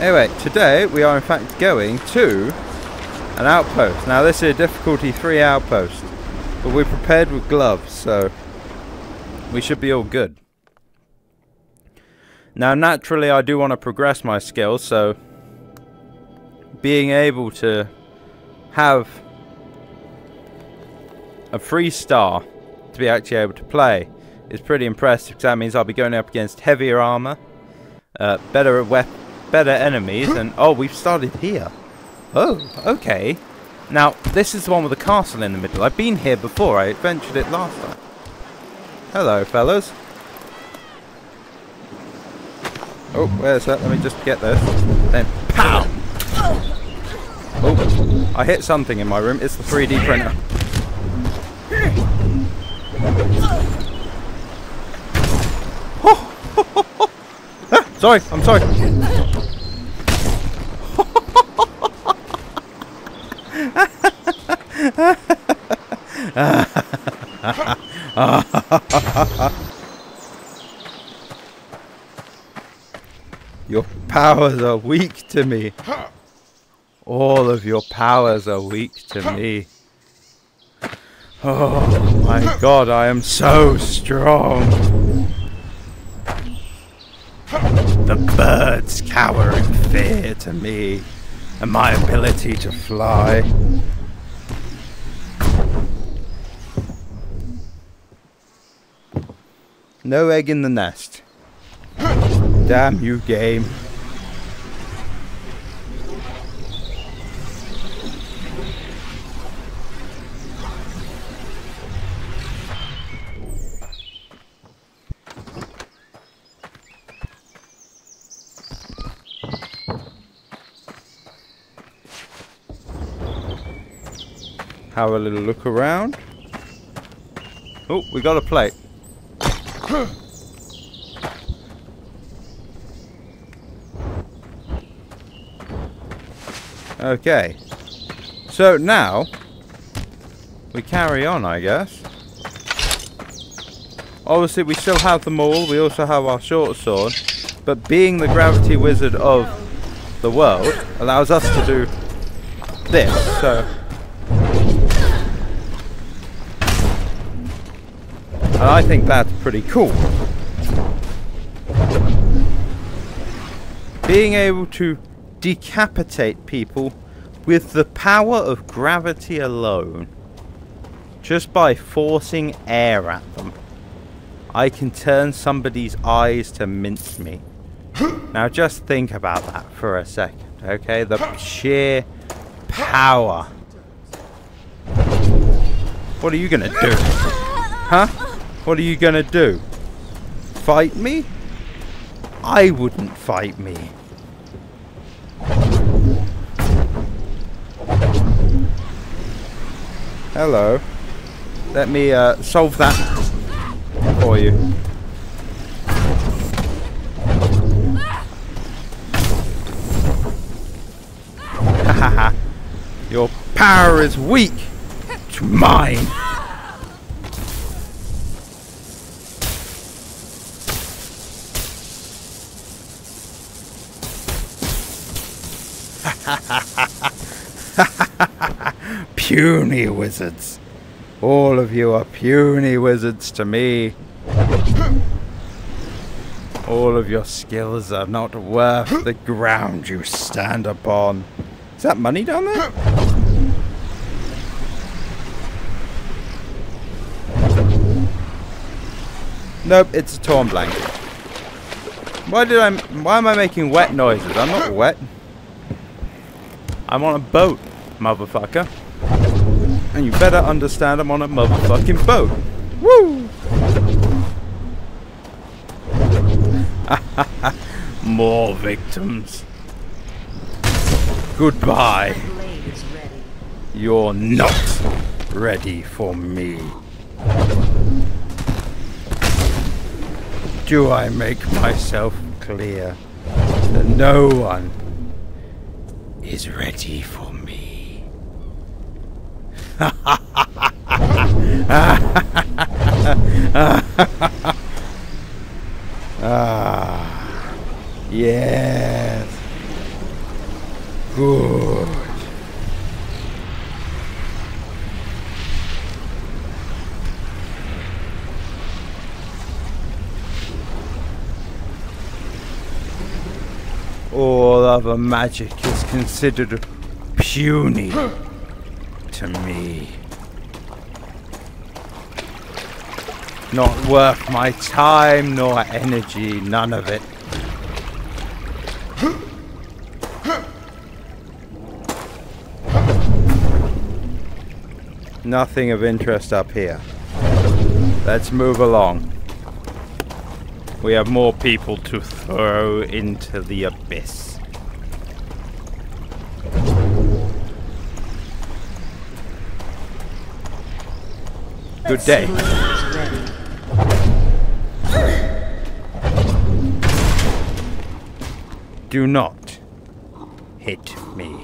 Anyway, today we are in fact going to an outpost. Now this is a difficulty 3 outpost, but we're prepared with gloves, so we should be all good. Now naturally I do want to progress my skills, so being able to have a 3-star to be actually able to play is pretty impressive, because that means I'll be going up against heavier armor, better enemies, and oh, we've started here. Oh, okay. Now this is the one with the castle in the middle. I've been here before. I adventured it last time. Hello, fellas. Oh, where's that? Let me just get this. Then pow! Oh, I hit something in my room. It's the 3D printer. Ah, sorry, I'm sorry. Your powers are weak to me. All of your powers are weak to me. Oh my god, I am so strong. The birds cower in fear to me and my ability to fly. No egg in the nest. Damn you, game. Have a little look around. Oh, we got a plate. Okay, so now we carry on, I guess. Obviously we still have the maul, we also have our short sword, but being the gravity wizard of the world allows us to do this, so and I think that's pretty cool. Being able to decapitate people with the power of gravity alone, just by forcing air at them, I can turn somebody's eyes to mincemeat. Now just think about that for a second, okay? The sheer power. What are you gonna do? Huh? What are you gonna do? Fight me? I wouldn't fight me. Hello. Let me solve that for you. Hahaha. Your power is weak to mine. Puny wizards. All of you are puny wizards to me. All of your skills are not worth the ground you stand upon. Is that money down there? Nope, it's a torn blanket. Why am I making wet noises? I'm not wet. I'm on a boat, motherfucker. And you better understand I'm on a motherfucking boat. Woo! More victims. Goodbye. You're not ready for me. Do I make myself clear that no one is ready for me? Ah, yes, All other magic is considered puny to me. Not worth my time nor energy, none of it. Nothing of interest up here. Let's move along. We have more people to throw into the abyss. Good day. Do not hit me.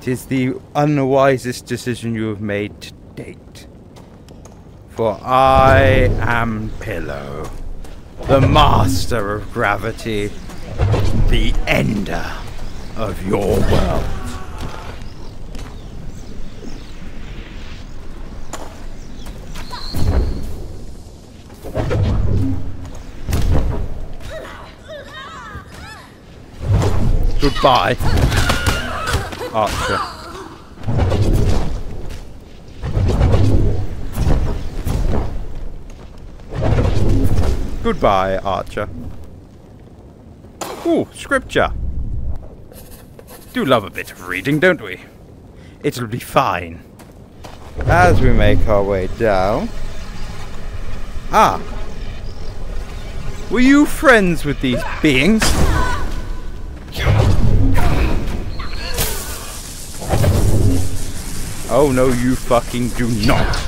It is the unwisest decision you have made to date. For I am Pillow. The master of gravity, the ender of your world. Goodbye, Archer. Goodbye, Archer. Ooh, scripture. Do love a bit of reading, don't we? It'll be fine. As we make our way down... Ah! Were you friends with these beings? Oh no, you fucking do not!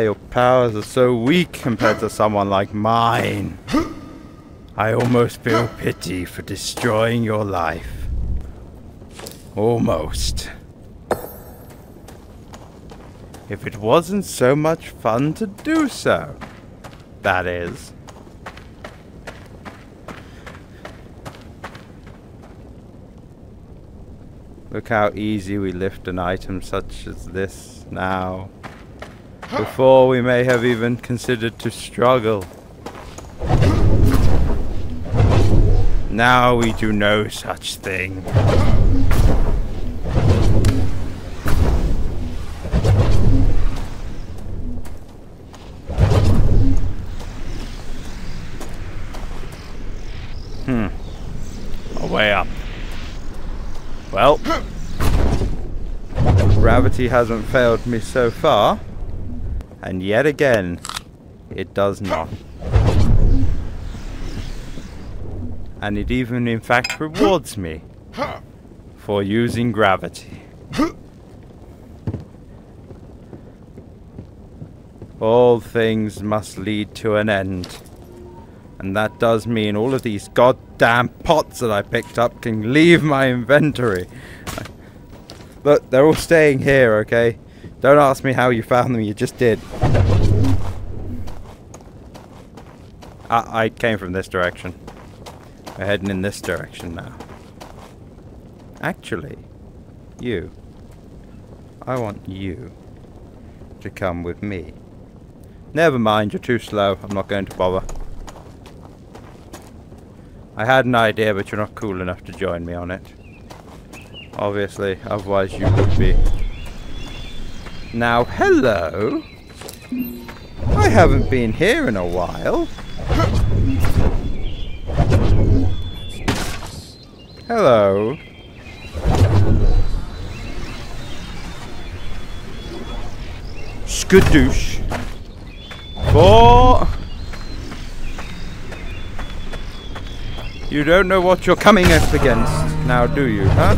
Your powers are so weak compared to someone like mine. I almost feel pity for destroying your life. Almost. If it wasn't so much fun to do so, that is. Look how easy we lift an item such as this now. Before we may have even considered to struggle. Now we do no such thing. A way up. Well, gravity hasn't failed me so far, and yet again, it does not. And it even, in fact, rewards me for using gravity. All things must lead to an end, and that does mean all of these goddamn pots that I picked up can leave my inventory. Look, they're all staying here, okay? Don't ask me how you found them, you just did. I came from this direction. We're heading in this direction now. Actually, you. I want you to come with me. Never mind, you're too slow. I'm not going to bother. I had an idea, but you're not cool enough to join me on it. Obviously, otherwise you would be. Now, hello! I haven't been here in a while. Hello. Skadoosh. For... You don't know what you're coming up against now, do you, huh?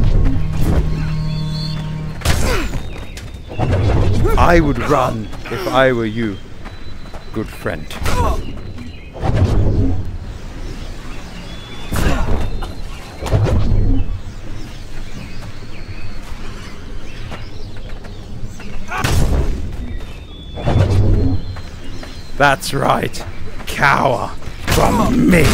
I would run if I were you, good friend. That's right. Cower from me.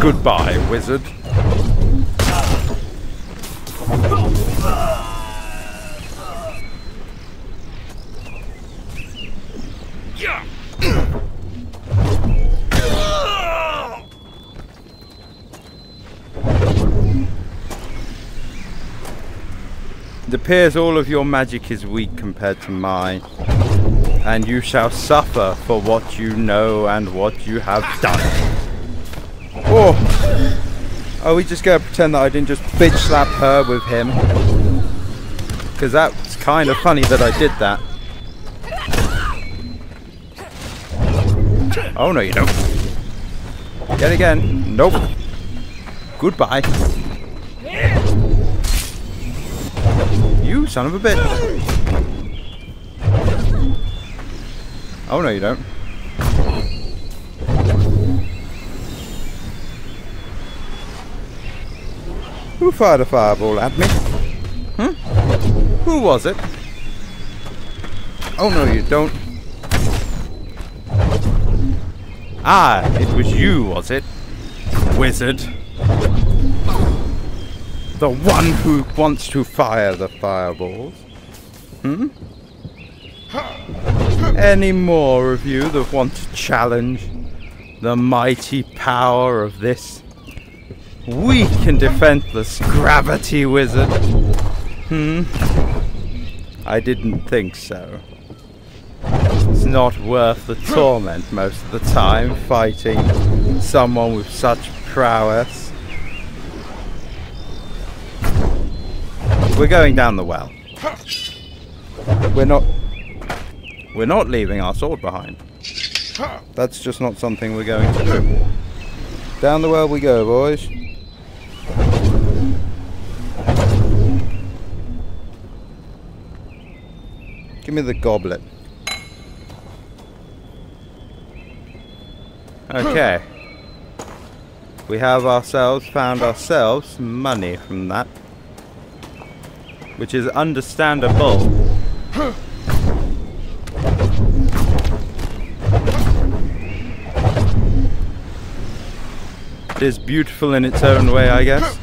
Goodbye, wizard. It appears all of your magic is weak compared to mine, and you shall suffer for what you know and what you have done. Oh, are we just going to pretend that I didn't just bitch slap her with him? Because that's kind of funny that I did that. Oh no, you don't. Yet again. Nope. Goodbye. You son of a bitch. Oh no, you don't. Who fired a fireball at me? Hmm? Who was it? Oh no, you don't. Ah, it was you, was it? Wizard. The one who wants to fire the fireballs. Hmm? Any more of you that want to challenge the mighty power of this weak and defenseless gravity wizard? Hmm? I didn't think so. It's not worth the torment most of the time, fighting someone with such prowess. We're going down the well. We're not leaving our sword behind. That's just not something we're going to do. Down the well we go, boys. Give me the goblet. Okay. We have found ourselves money from that, which is understandable. It is beautiful in its own way, I guess.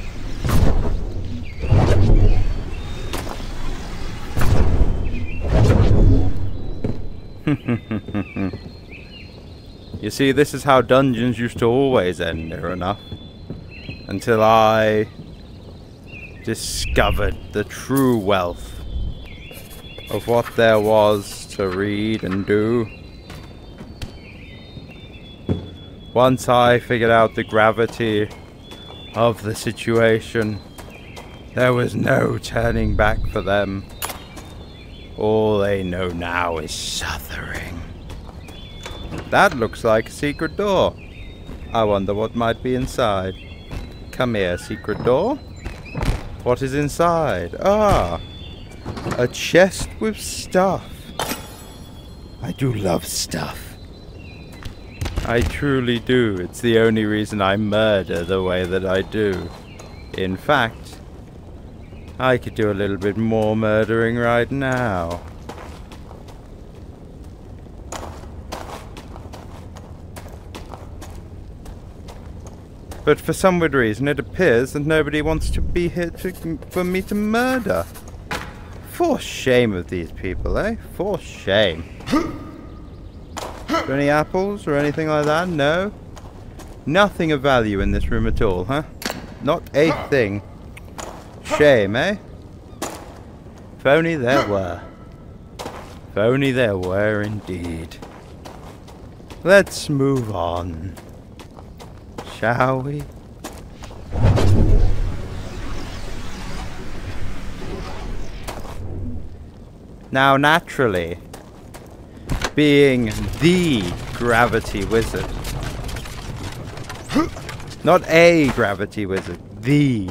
You see, this is how dungeons used to always end, near enough. Until I discovered the true wealth of what there was to read and do. Once I figured out the gravity of the situation, there was no turning back for them. All they know now is suffering. That looks like a secret door. I wonder what might be inside. Come here, secret door. What is inside? Ah, a chest with stuff. I do love stuff. I truly do. It's the only reason I murder the way that I do. In fact, I could do a little bit more murdering right now. But for some weird reason, it appears that nobody wants to be here for me to murder. For shame of these people, eh? For shame. Any apples or anything like that? No? Nothing of value in this room at all, huh? Not a thing. Shame, eh? If only there were. If only there were indeed. Let's move on, shall we? Now naturally, being the gravity wizard. Not a gravity wizard, the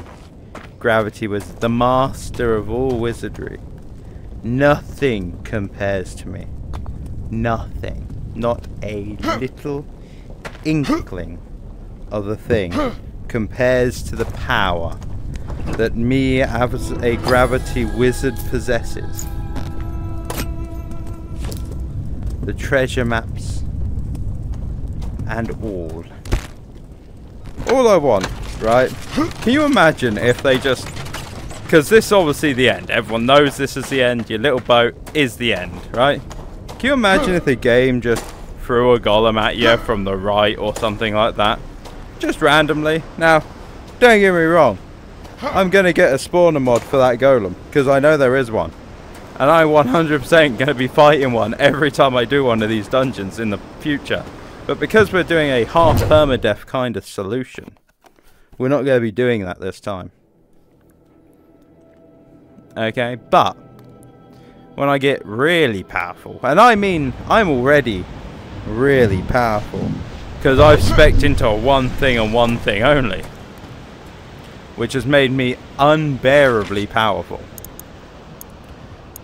gravity wizard, the master of all wizardry. Nothing compares to me. Nothing. Not a little inkling of a thing compares to the power that me as a gravity wizard possesses. The treasure maps and all. All I want, right? Can you imagine if they just... Because this is obviously the end. Everyone knows this is the end. Your little boat is the end, right? Can you imagine if the game just threw a golem at you from the right or something like that? Just randomly. Now, don't get me wrong. I'm going to get a spawner mod for that golem. Because I know there is one. And I'm 100% going to be fighting one every time I do one of these dungeons in the future. But because we're doing a half permadeath kind of solution, we're not going to be doing that this time. Okay, but when I get really powerful, and I mean I'm already really powerful, because I've spec'd into one thing and one thing only, which has made me unbearably powerful.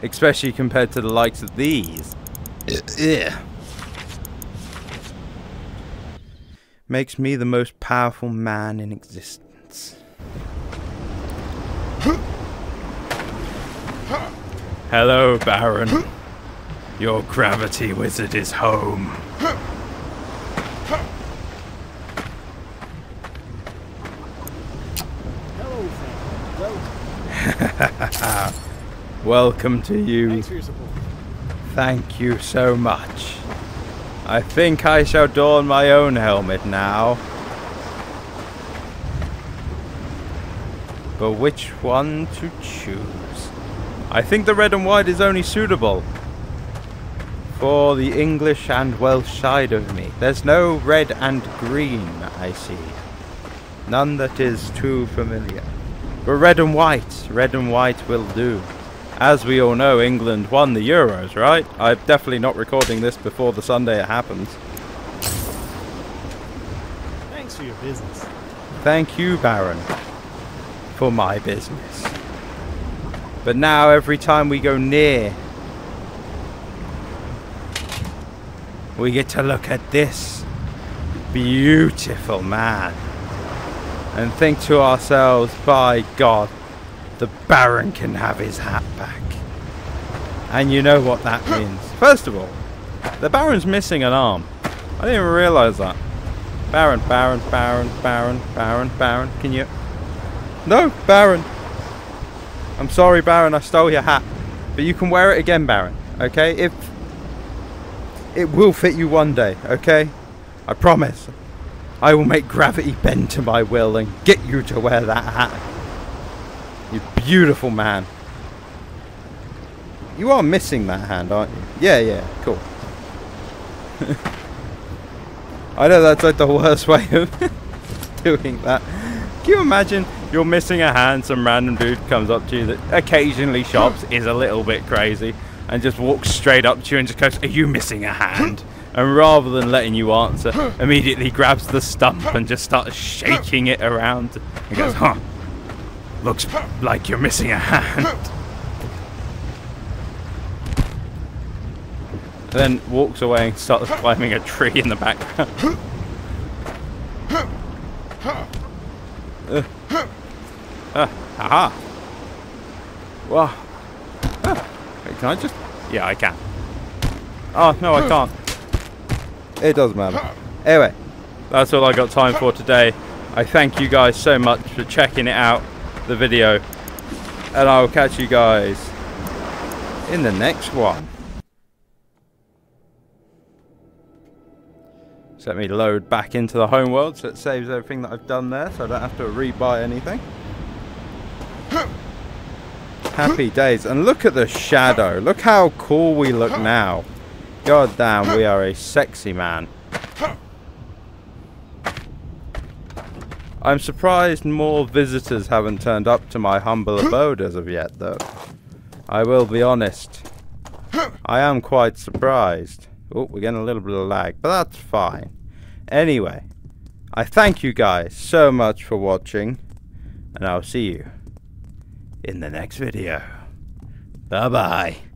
Especially compared to the likes of these. Makes me the most powerful man in existence. Hello, Baron. Your gravity wizard is home. Hello. Welcome to you. Thanks for your support. Thank you so much. I think I shall don my own helmet now. But which one to choose? I think the red and white is only suitable for the English and Welsh side of me. There's no red and green, I see. None that is too familiar. But red and white will do. As we all know, England won the Euros, right? I'm definitely not recording this before the Sunday it happens. Thanks for your business. Thank you, Baron, for my business. But now, every time we go near, we get to look at this beautiful man and think to ourselves, by God, the Baron can have his hat back. And you know what that means. First of all, the Baron's missing an arm. I didn't even realise that. Baron, Baron, Baron, Baron, Baron, Baron. Can you... No, Baron. I'm sorry, Baron, I stole your hat. But you can wear it again, Baron. Okay? If... It will fit you one day, okay? I promise. I will make gravity bend to my will and get you to wear that hat. You beautiful man. You are missing that hand, aren't you? Yeah, cool. I know that's like the worst way of doing that. Can you imagine you're missing a hand, some random dude comes up to you that occasionally shops, is a little bit crazy, and just walks straight up to you and just goes, "Are you missing a hand?" And rather than letting you answer, immediately grabs the stump and just starts shaking it around. And goes, "Huh. Looks like you're missing a hand." Then walks away and starts climbing a tree in the background. Aha! Wow. Wait, can I just... Yeah, I can. Oh, no, I can't. It doesn't matter. Anyway, that's all I got time for today. I thank you guys so much for checking it out. The video, and I'll catch you guys in the next one. So let me load back into the home world so it saves everything that I've done there so I don't have to rebuy anything. Happy days, and look at the shadow. Look how cool we look now. God damn, we are a sexy man. I'm surprised more visitors haven't turned up to my humble abode as of yet, though. I will be honest. I am quite surprised. Oh, we're getting a little bit of lag, but that's fine. Anyway, I thank you guys so much for watching, and I'll see you in the next video. Bye-bye.